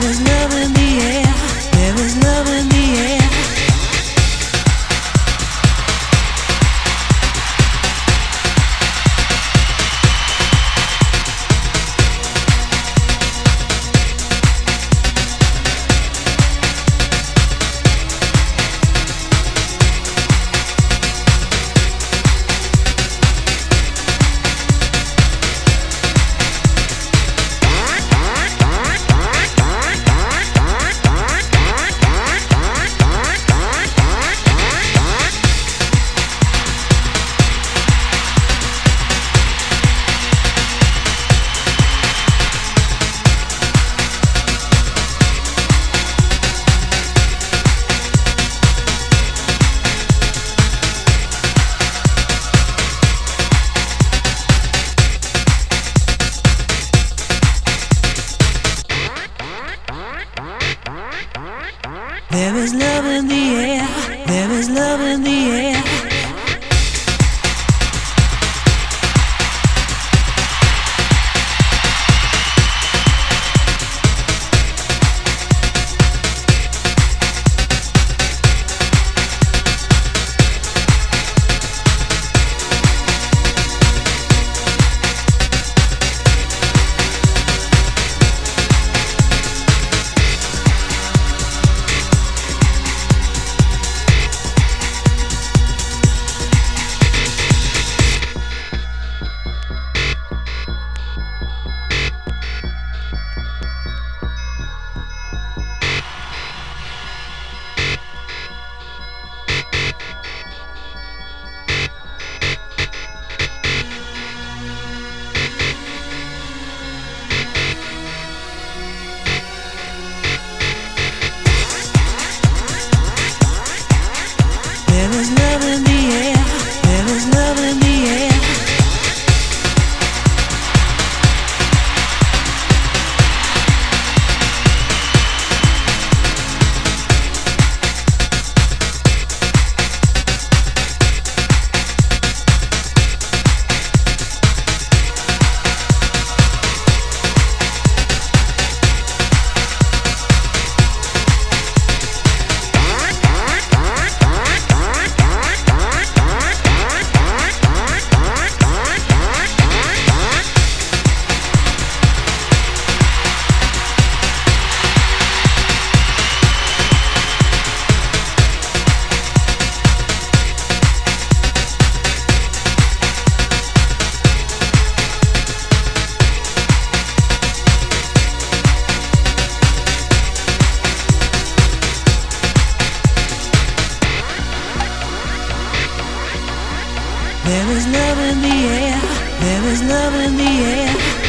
There is love in the air, there is love in the air. There is love in the air, there is love in the air.